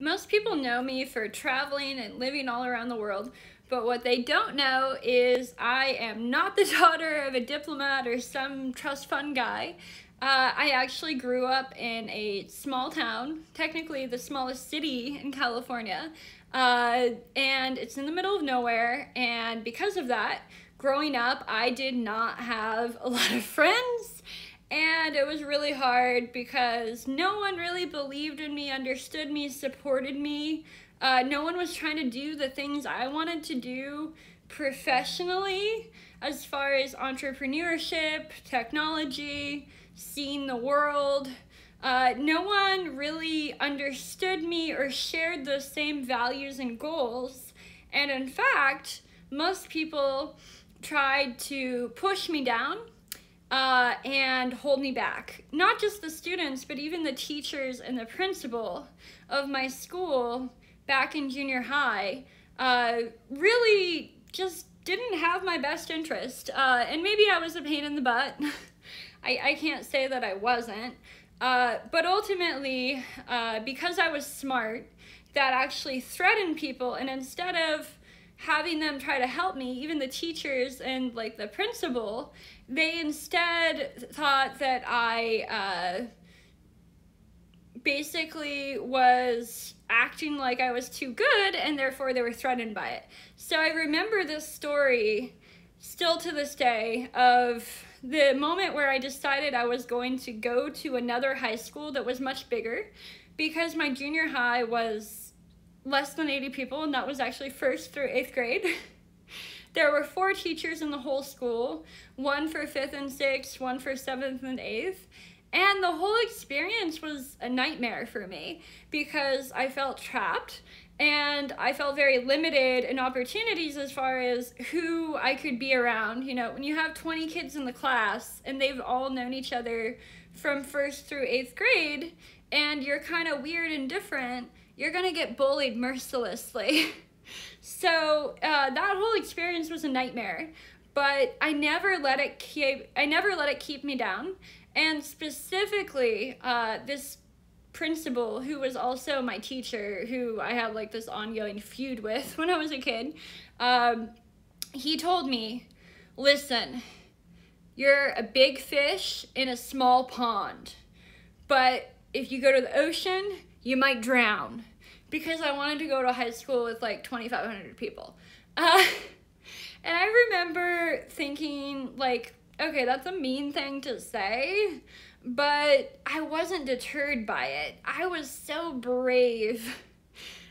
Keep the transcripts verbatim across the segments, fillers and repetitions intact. Most people know me for traveling and living all around the world, but what they don't know is I am not the daughter of a diplomat or some trust fund guy. Uh, I actually grew up in a small town, technically the smallest city in California, uh, and it's in the middle of nowhere, and because of that, growing up, I did not have a lot of friends. And it was really hard because no one really believed in me, understood me, supported me. Uh, no one was trying to do the things I wanted to do professionally as far as entrepreneurship, technology, seeing the world. Uh, no one really understood me or shared those same values and goals. And in fact, most people tried to push me down. Uh, and hold me back. Not just the students, but even the teachers and the principal of my school back in junior high uh, really just didn't have my best interest. Uh, and maybe I was a pain in the butt. I, I can't say that I wasn't. Uh, but ultimately, uh, because I was smart, that actually threatened people, and instead of having them try to help me, even the teachers and like the principal, they instead thought that I uh, basically was acting like I was too good, and therefore they were threatened by it. So I remember this story still to this day of the moment where I decided I was going to go to another high school that was much bigger, because my junior high was less than eighty people, and that was actually first through eighth grade. There were four teachers in the whole school, one for fifth and sixth, one for seventh and eighth, and the whole experience was a nightmare for me because I felt trapped and I felt very limited in opportunities as far as who I could be around. You know, when you have twenty kids in the class and they've all known each other from first through eighth grade and you're kind of weird and different, you're gonna get bullied mercilessly. So uh, that whole experience was a nightmare, but I never let it keep, I never let it keep me down. And specifically, uh, this principal, who was also my teacher, who I had like this ongoing feud with when I was a kid, um, he told me, listen, you're a big fish in a small pond, but if you go to the ocean, you might drown, because I wanted to go to high school with like twenty-five hundred people. Uh, and I remember thinking like, okay, that's a mean thing to say, but I wasn't deterred by it. I was so brave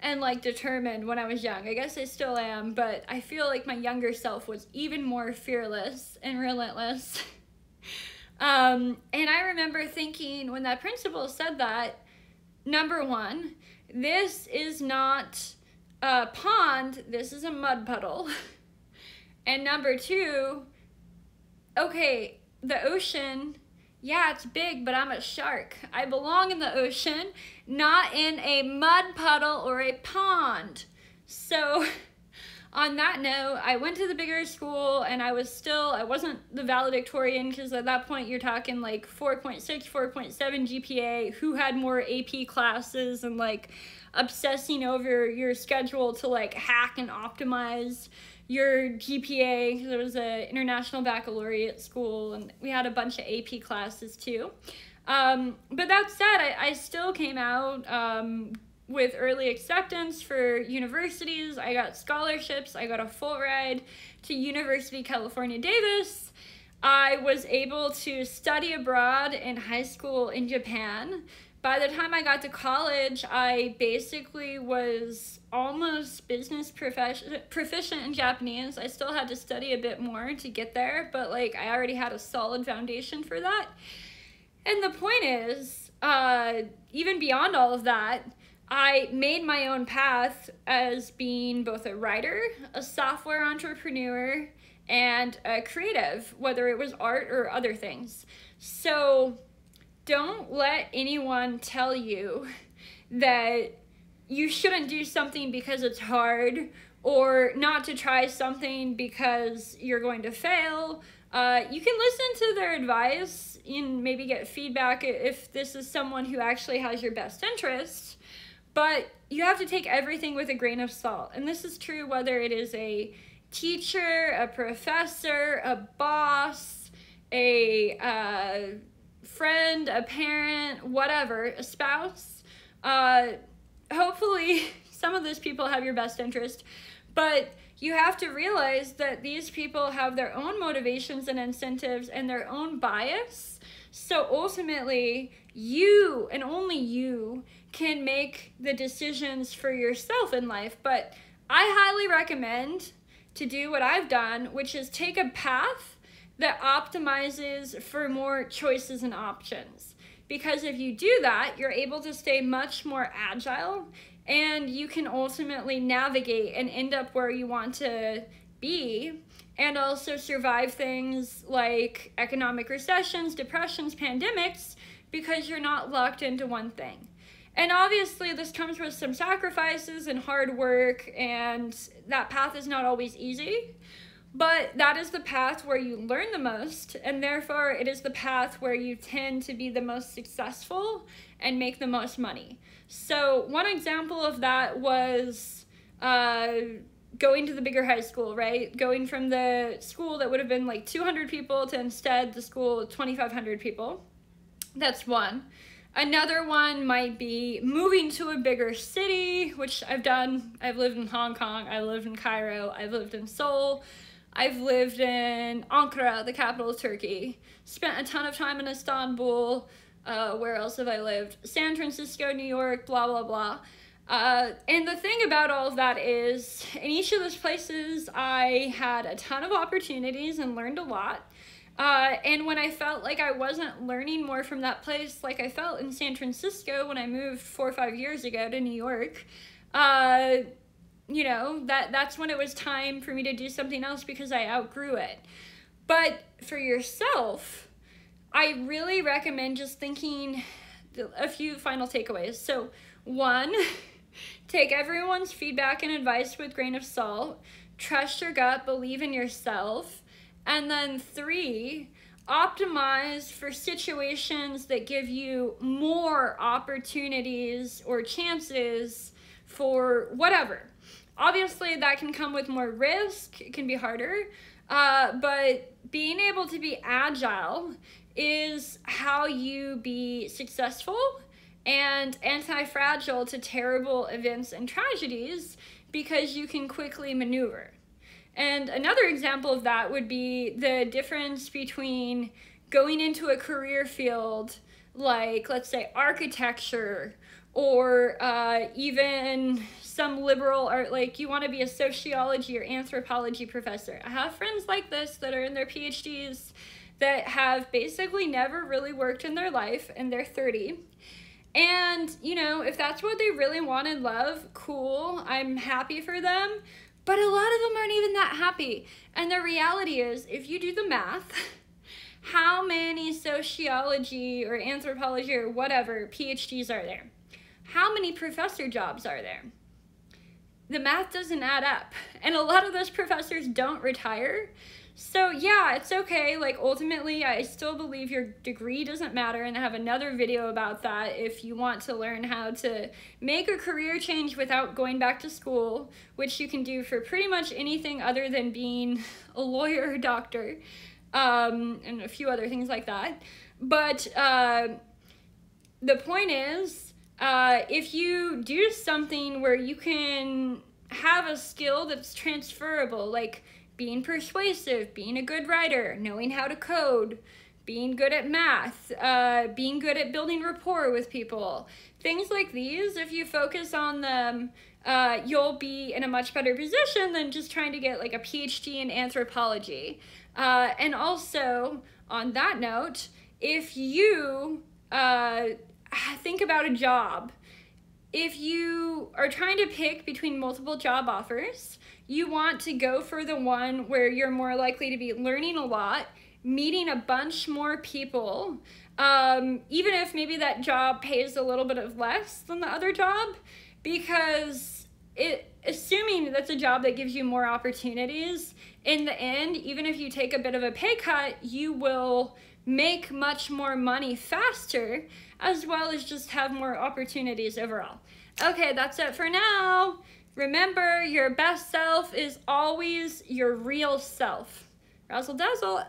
and like determined when I was young. I guess I still am, but I feel like my younger self was even more fearless and relentless. Um, and I remember thinking when that principal said that, number one, this is not a pond, this is a mud puddle. And number two, okay, the ocean, yeah, it's big, but I'm a shark. I belong in the ocean, not in a mud puddle or a pond. So on that note, I went to the bigger school, and I was still, I wasn't the valedictorian, because at that point you're talking like four point six, four point seven G P A, who had more A P classes, and like obsessing over your schedule to like hack and optimize your G P A, because it was an international baccalaureate school, and we had a bunch of A P classes too. Um, but that said, I, I still came out um, with early acceptance for universities. I got scholarships, I got a full ride to University of California, Davis. I was able to study abroad in high school in Japan. By the time I got to college, I basically was almost business proficient in Japanese. I still had to study a bit more to get there, but like I already had a solid foundation for that. And the point is, uh, even beyond all of that, I made my own path as being both a writer, a software entrepreneur, and a creative, whether it was art or other things. So don't let anyone tell you that you shouldn't do something because it's hard, or not to try something because you're going to fail. Uh, you can listen to their advice and maybe get feedback if this is someone who actually has your best interests. But you have to take everything with a grain of salt. And this is true whether it is a teacher, a professor, a boss, a uh, friend, a parent, whatever, a spouse. Uh, hopefully some of those people have your best interest, but you have to realize that these people have their own motivations and incentives and their own bias. So ultimately, you and only you can make the decisions for yourself in life. But I highly recommend to do what I've done, which is take a path that optimizes for more choices and options. Because if you do that, you're able to stay much more agile and you can ultimately navigate and end up where you want to be, and also survive things like economic recessions, depressions, pandemics, because you're not locked into one thing. And obviously this comes with some sacrifices and hard work, and that path is not always easy, but that is the path where you learn the most, and therefore it is the path where you tend to be the most successful and make the most money. So one example of that was uh, going to the bigger high school, right? Going from the school that would have been like two hundred people to instead the school of twenty-five hundred people. That's one. Another one might be moving to a bigger city, which I've done. I've lived in Hong Kong, I lived in Cairo, I've lived in Seoul, I've lived in Ankara, the capital of Turkey, spent a ton of time in Istanbul, uh, where else have I lived? San Francisco, New York, blah, blah, blah. Uh, and the thing about all of that is, in each of those places, I had a ton of opportunities and learned a lot. Uh, and when I felt like I wasn't learning more from that place, like I felt in San Francisco when I moved four or five years ago to New York, uh, you know, that, that's when it was time for me to do something else because I outgrew it. But for yourself, I really recommend just thinking a few final takeaways. So one, take everyone's feedback and advice with a grain of salt, trust your gut, believe in yourself. And then three, optimize for situations that give you more opportunities or chances for whatever. Obviously, that can come with more risk. It can be harder. Uh, but being able to be agile is how you be successful and anti-fragile to terrible events and tragedies, because you can quickly maneuver. And another example of that would be the difference between going into a career field like, let's say, architecture, or uh, even some liberal art, like you want to be a sociology or anthropology professor. I have friends like this that are in their PhDs that have basically never really worked in their life, and they're thirty. And, you know, if that's what they really want and love, cool, I'm happy for them. But a lot of them aren't even that happy. And the reality is, if you do the math, how many sociology or anthropology or whatever PhDs are there? How many professor jobs are there? The math doesn't add up. And a lot of those professors don't retire. So yeah, it's okay. Like ultimately, I still believe your degree doesn't matter, and I have another video about that if you want to learn how to make a career change without going back to school, which you can do for pretty much anything other than being a lawyer or doctor, um, and a few other things like that. But uh, the point is, uh, if you do something where you can have a skill that's transferable, like being persuasive, being a good writer, knowing how to code, being good at math, uh, being good at building rapport with people. Things like these, if you focus on them, uh, you'll be in a much better position than just trying to get like a PhD in anthropology. Uh, and also, on that note, if you uh, think about a job, if you are trying to pick between multiple job offers, you want to go for the one where you're more likely to be learning a lot, meeting a bunch more people, um, even if maybe that job pays a little bit of less than the other job, because it, assuming that's a job that gives you more opportunities, in the end, even if you take a bit of a pay cut, you will make much more money faster, as well as just have more opportunities overall. Okay, that's it for now. Remember, your best self is always your real self. Razzle dazzle.